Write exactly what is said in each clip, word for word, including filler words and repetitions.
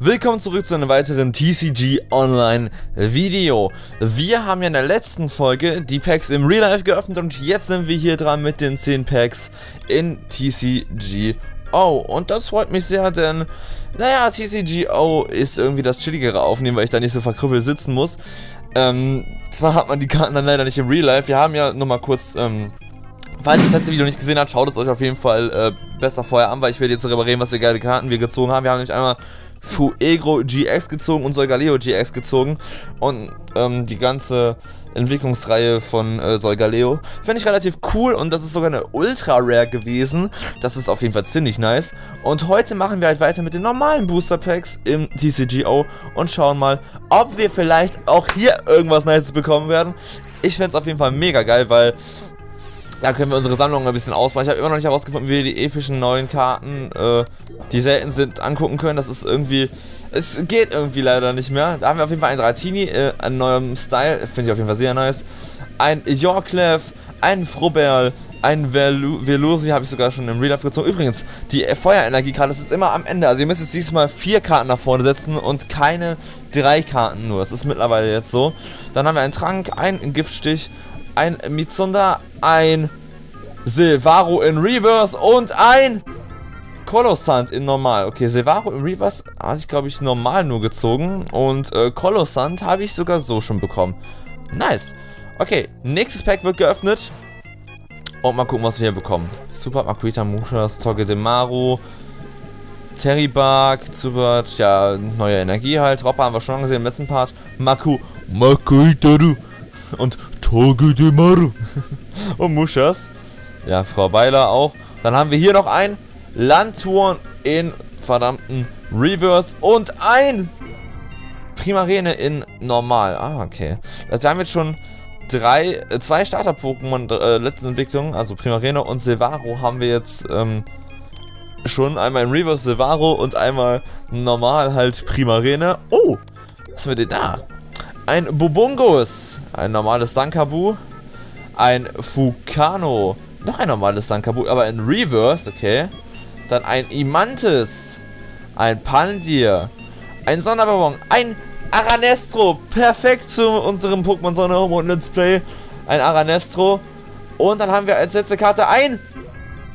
Willkommen zurück zu einem weiteren T C G Online Video. Wir haben ja in der letzten Folge die Packs im Real Life geöffnet und jetzt sind wir hier dran mit den zehn Packs in T C G O. Und das freut mich sehr, denn, naja, T C G O ist irgendwie das chilligere Aufnehmen, weil ich da nicht so verkrüppelt sitzen muss. Ähm, zwar hat man die Karten dann leider nicht im Real Life, wir haben ja nochmal kurz, ähm, falls ihr das letzte Video nicht gesehen habt, schaut es euch auf jeden Fall äh, besser vorher an, weil ich werde jetzt darüber reden, was für geile Karten wir gezogen haben. Wir haben nämlich einmal Fuego G X gezogen und Solgaleo G X gezogen und ähm, die ganze Entwicklungsreihe von äh, Solgaleo finde ich relativ cool und das ist sogar eine Ultra Rare gewesen, das ist auf jeden Fall ziemlich nice. Und heute machen wir halt weiter mit den normalen Booster Packs im T C G O und schauen mal, ob wir vielleicht auch hier irgendwas Nices bekommen werden. Ich fände es auf jeden Fall mega geil, weil da können wir unsere Sammlung ein bisschen ausbauen. Ich habe immer noch nicht herausgefunden, wie wir die epischen neuen Karten, äh, die selten sind, angucken können. Das ist irgendwie, es geht irgendwie leider nicht mehr. Da haben wir auf jeden Fall einen Dratini, äh, einen neuen Style, finde ich auf jeden Fall sehr nice. Ein Yorklef, einen Froberl, einen Velu Velosi habe ich sogar schon im Real Life gezogen. Übrigens, die Feuerenergiekarte ist jetzt immer am Ende. Also ihr müsst jetzt diesmal vier Karten nach vorne setzen und keine drei Karten nur. Das ist mittlerweile jetzt so. Dann haben wir einen Trank, einen Giftstich, ein Mizunda, ein Silvaro in Reverse und ein Colossant in Normal. Okay, Silvaro in Reverse hatte ich, glaube ich, normal nur gezogen und äh, Colossant habe ich sogar so schon bekommen. Nice. Okay, nächstes Pack wird geöffnet und mal gucken, was wir hier bekommen. Super Makuhita Mushas, Togedemaru, Terribark, Zubat, ja, neue Energie halt. Dropper haben wir schon gesehen im letzten Part. Maku, Makuhitaru und Togedemaru und Mushas. Ja, Frau Beiler auch. Dann haben wir hier noch ein Lanturn in verdammten Reverse und ein Primarene in Normal. Ah, okay. Also wir haben jetzt schon drei, zwei Starter-Pokémon äh, letzten Entwicklung, also Primarene und Silvaro haben wir jetzt ähm, schon. Einmal in Reverse Silvaro und einmal normal halt Primarene. Oh, was haben wir denn da? Ein Bubungus, ein normales Dankabu, ein Fukano, noch ein normales Dankabu, aber in Reverse, okay. Dann ein Imantis, ein Pandir, ein Sonderballon, ein Aranestro, perfekt zu unserem Pokémon Sonne-Mond Let's Play, ein Aranestro. Und dann haben wir als letzte Karte ein,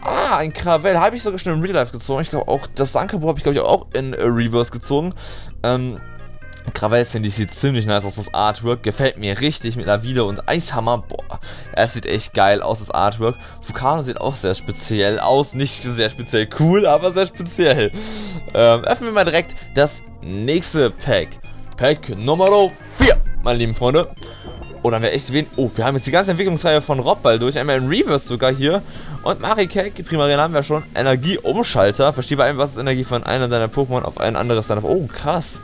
ah, ein Krawell, habe ich sogar schon im Real Life gezogen. Ich glaube auch, das Dankabu habe ich, glaube ich, auch in äh, Reverse gezogen. Ähm, Krawell finde ich, sieht ziemlich nice aus, das Artwork gefällt mir richtig mit Lawine und Eishammer, boah, es sieht echt geil aus, das Artwork. Vulcano sieht auch sehr speziell aus, nicht sehr speziell cool, aber sehr speziell. Ähm, öffnen wir mal direkt das nächste Pack, Pack Nummer vier, meine lieben Freunde. Oh, dann haben wir echt wen. Oh, wir haben jetzt die ganze Entwicklungsreihe von Robball durch. Einmal in Reverse sogar hier. Und Marikek, Primarien haben wir schon. Energieumschalter. Verschiebe einfach was Energie von einer deiner Pokémon auf ein anderes deiner. Oh, krass.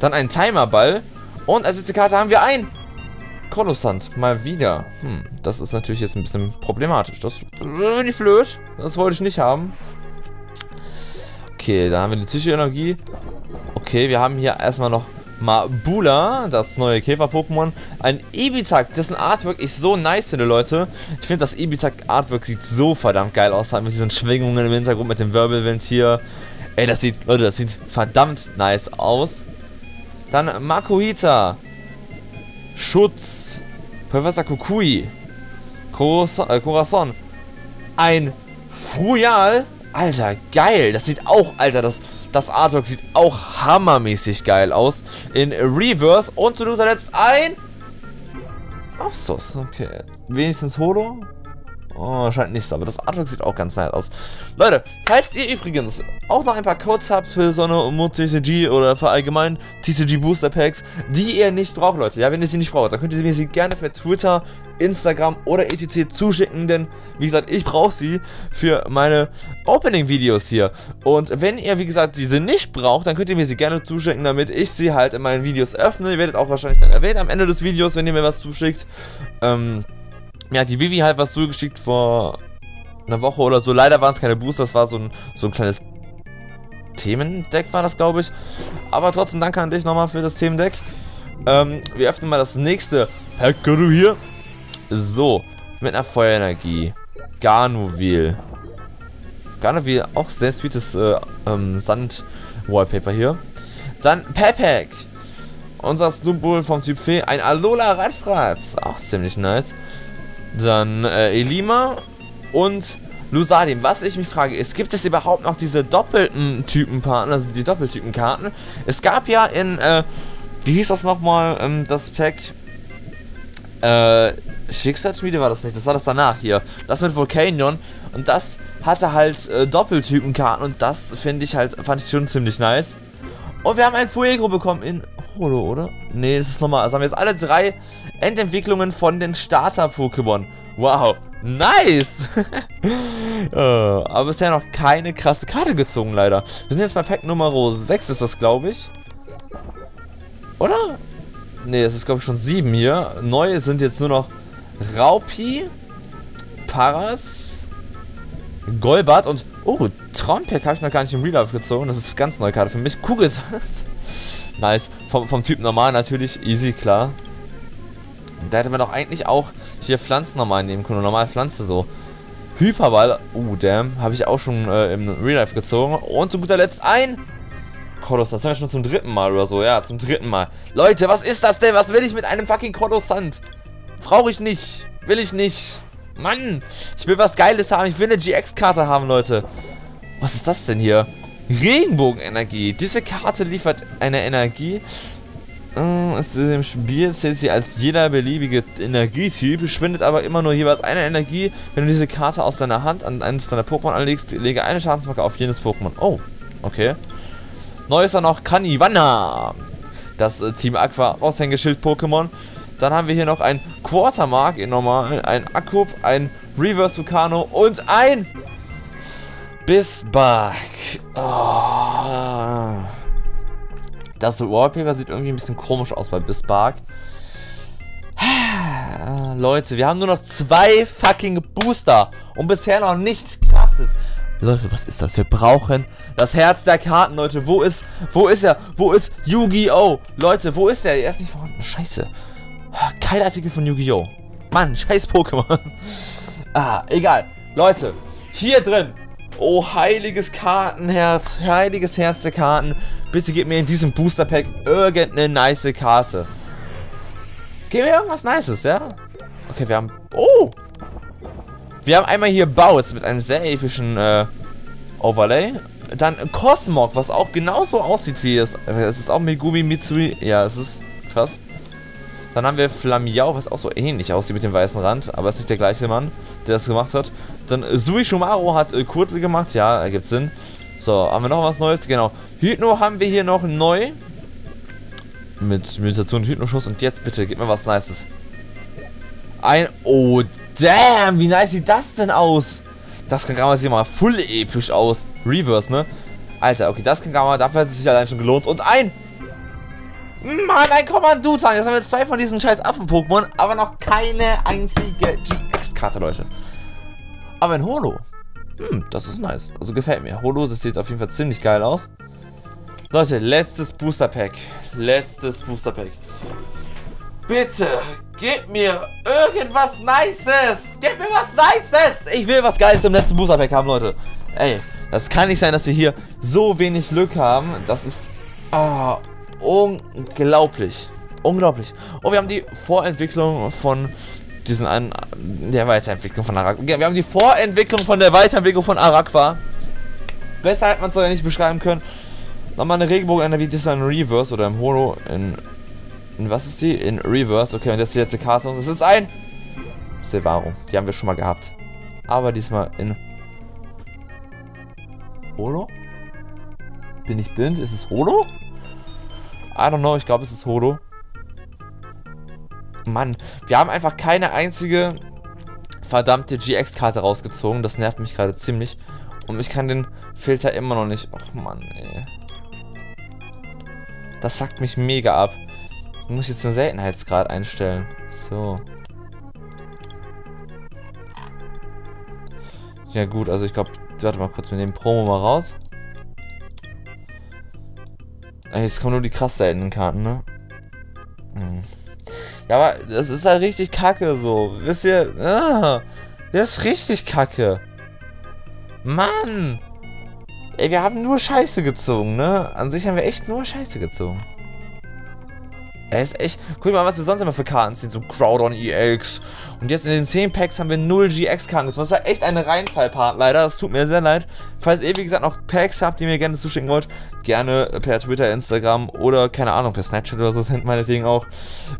Dann ein Timerball und als letzte Karte haben wir ein Kolossant, mal wieder. Hm, das ist natürlich jetzt ein bisschen problematisch. Das finde ich blöd, das wollte ich nicht haben. Okay, da haben wir die Psychoenergie. Okay, wir haben hier erstmal noch Mabula, das neue Käfer-Pokémon. Ein Ibitak, dessen Artwork ich so nice finde, Leute. Ich finde, das Ibitak-Artwork sieht so verdammt geil aus, halt mit diesen Schwingungen im Hintergrund, mit dem Wirbelwind hier. Ey, das sieht, Leute, das sieht verdammt nice aus. Dann Makuhita, Schutz, Professor Kukui, Corazon, äh, ein Fruyal, Alter, geil, das sieht auch, Alter, das, das Artwork sieht auch hammermäßig geil aus, in Reverse und zu guter Letzt ein Apsos, okay, wenigstens Holo. Oh, scheint nichts, aber das Artwork sieht auch ganz nice aus. Leute, falls ihr übrigens auch noch ein paar Codes habt für Sonne und Mond T C G oder für allgemein T C G Booster Packs, die ihr nicht braucht, Leute, ja, wenn ihr sie nicht braucht, dann könnt ihr mir sie gerne per Twitter, Instagram oder et cetera zuschicken, denn, wie gesagt, ich brauche sie für meine Opening-Videos hier. Und wenn ihr, wie gesagt, diese nicht braucht, dann könnt ihr mir sie gerne zuschicken, damit ich sie halt in meinen Videos öffne. Ihr werdet auch wahrscheinlich dann erwähnt am Ende des Videos, wenn ihr mir was zuschickt. Ähm... Ja, die Vivi hat was zugeschickt vor einer Woche oder so. Leider waren es keine Booster, das war so ein, so ein kleines Themendeck war das, glaube ich. Aber trotzdem, danke an dich nochmal für das Themendeck. Ähm, wir öffnen mal das nächste Pack-Guru hier. So, mit einer Feuerenergie. Garnovil. Garnovil, auch sehr sweetes äh, ähm, Sand-Wallpaper hier. Dann Pepek. Unser Slowbull vom Typ Fee. Ein Alola Radfratz. Auch ziemlich nice. Dann äh, Elima und Lusadim. Was ich mich frage, ist, gibt es überhaupt noch diese doppelten Typenpartner, also die Doppeltypenkarten? Es gab ja in, äh, wie hieß das nochmal, ähm, das Pack, äh, Schicksalsschmiede war das nicht, das war das danach hier. Das mit Volcanion und das hatte halt äh, Doppeltypenkarten und das finde ich halt, fand ich schon ziemlich nice. Und wir haben ein Fuego bekommen in Holo, oder? Ne, das ist normal. Also haben wir jetzt alle drei Endentwicklungen von den Starter-Pokémon. Wow, nice! äh, aber bisher noch keine krasse Karte gezogen, leider. Wir sind jetzt bei Pack Nummer sechs, ist das, glaube ich. Oder? Ne, es ist, glaube ich, schon sieben hier. Neu sind jetzt nur noch Raupi, Paras, Golbat und... Oh, Traumpack habe ich noch gar nicht im Real Life gezogen. Das ist eine ganz neue Karte für mich. Kugelsalz. Nice. Vom, vom Typ normal natürlich. Easy, klar. Da hätte man doch eigentlich auch hier Pflanzen normal nehmen können. Normal Pflanze so. Hyperball. Oh, damn. Habe ich auch schon äh, im Real Life gezogen. Und zu guter Letzt ein... Coruscant. Das haben wir schon zum dritten Mal oder so. Ja, zum dritten Mal. Leute, was ist das denn? Was will ich mit einem fucking Coruscant? Brauche ich nicht. Will ich nicht. Mann, ich will was Geiles haben. Ich will eine G X-Karte haben, Leute. Was ist das denn hier? Regenbogenenergie. Diese Karte liefert eine Energie. Äh, ist im Spiel zählt sie als jeder beliebige Energietyp. Schwindet aber immer nur jeweils eine Energie. Wenn du diese Karte aus deiner Hand an eines deiner Pokémon anlegst, lege eine Schadensmarke auf jenes Pokémon. Oh, okay. Neu ist dann noch Kaniwana. Das äh, Team Aqua Aushängeschild-Pokémon. Dann haben wir hier noch ein Quartermark in normal, ein Akkup, ein Reverse Vulcano und ein Bisbark. Oh. Das Wallpaper sieht irgendwie ein bisschen komisch aus bei Bisbark. Leute, wir haben nur noch zwei fucking Booster und bisher noch nichts Krasses. Leute, was ist das? Wir brauchen das Herz der Karten, Leute. Wo ist, wo ist er? Wo ist Yu-Gi-Oh? Leute, wo ist er? Er ist nicht vorhanden. Scheiße. Kein Artikel von Yu-Gi-Oh! Mann, scheiß Pokémon! Ah, egal. Leute, hier drin! Oh, heiliges Kartenherz, heiliges Herz der Karten. Bitte gebt mir in diesem Booster-Pack irgendeine nice Karte. Gebt mir irgendwas Nices, ja? Okay, wir haben... Oh! Wir haben einmal hier Bautz mit einem sehr epischen äh, Overlay. Dann Cosmog, was auch genauso aussieht wie es. Es ist auch Megumi Mitsui. Ja, es ist krass. Dann haben wir Flamiau, was auch so ähnlich aussieht mit dem weißen Rand, aber es ist nicht der gleiche Mann, der das gemacht hat. Dann äh, Sui Shumaro hat äh, Kurtel gemacht, ja, ergibt Sinn. So, haben wir noch was Neues? Genau. Hypno haben wir hier noch neu. Mit Mutation und Hypnoschuss. Und jetzt bitte, gib mir was Nices. Ein... Oh, damn, wie nice sieht das denn aus? Das kann gerade mal full episch aus. Reverse, ne? Alter, okay, das kann gerade mal, dafür hat es sich allein schon gelohnt. Und ein... Mann, ein Kommandutan. Jetzt haben wir zwei von diesen scheiß Affen-Pokémon, aber noch keine einzige G X-Karte, Leute. Aber ein Holo. Hm, das ist nice. Also gefällt mir. Holo, das sieht auf jeden Fall ziemlich geil aus. Leute, letztes Booster-Pack. Letztes Booster-Pack. Bitte, gib mir irgendwas Nices. Gib mir was Nices. Ich will was Geiles im letzten Booster-Pack haben, Leute. Ey, das kann nicht sein, dass wir hier so wenig Glück haben. Das ist... Oh, unglaublich. Unglaublich. Oh, wir haben die Vorentwicklung von diesen an der Weiterentwicklung von Araqua. Wir haben die Vorentwicklung von der Weiterentwicklung von Araqua. Besser hätte man es ja nicht beschreiben können. Nochmal eine Regenbogenenergie, diesmal in Reverse oder im Holo. In, in. Was ist die? In Reverse. Okay, und jetzt die letzte Karte. Und es ist ein Silvaro. Die haben wir schon mal gehabt. Aber diesmal in Holo? Bin ich blind? Ist es Holo? I don't know, ich glaube, es ist Holo. Mann, wir haben einfach keine einzige verdammte G X-Karte rausgezogen. Das nervt mich gerade ziemlich. Und ich kann den Filter immer noch nicht... Och, Mann, ey. Das fuckt mich mega ab. Ich muss jetzt den Seltenheitsgrad einstellen. So. Ja gut, also ich glaube... Warte mal kurz, wir nehmen Promo mal raus. Jetzt kommen nur die krass seltenen Karten, ne? Hm. Ja, aber das ist halt richtig kacke, so. Wisst ihr? Ah, das ist richtig kacke. Mann! Ey, wir haben nur Scheiße gezogen, ne? An sich haben wir echt nur Scheiße gezogen. Er ist echt... Guck mal, was wir sonst immer für Karten ziehen. So Groudon E X. Und jetzt in den zehn Packs haben wir null G X-Karten gezogen. Das war echt ein Reinfallpart, leider. Das tut mir sehr leid. Falls ihr, wie gesagt, noch Packs habt, die ihr mir gerne zuschicken wollt, gerne per Twitter, Instagram oder, keine Ahnung, per Snapchat oder so, meinetwegen auch.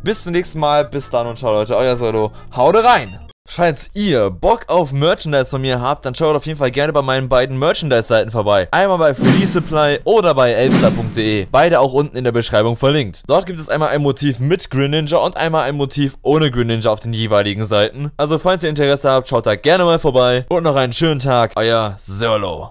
Bis zum nächsten Mal. Bis dann und ciao, Leute. Euer Sirlo. Haut rein! Falls ihr Bock auf Merchandise von mir habt, dann schaut auf jeden Fall gerne bei meinen beiden Merchandise-Seiten vorbei. Einmal bei three D Supply oder bei Elbster punkt de. Beide auch unten in der Beschreibung verlinkt. Dort gibt es einmal ein Motiv mit Greninja und einmal ein Motiv ohne Greninja auf den jeweiligen Seiten. Also falls ihr Interesse habt, schaut da gerne mal vorbei. Und noch einen schönen Tag, euer Sirlo.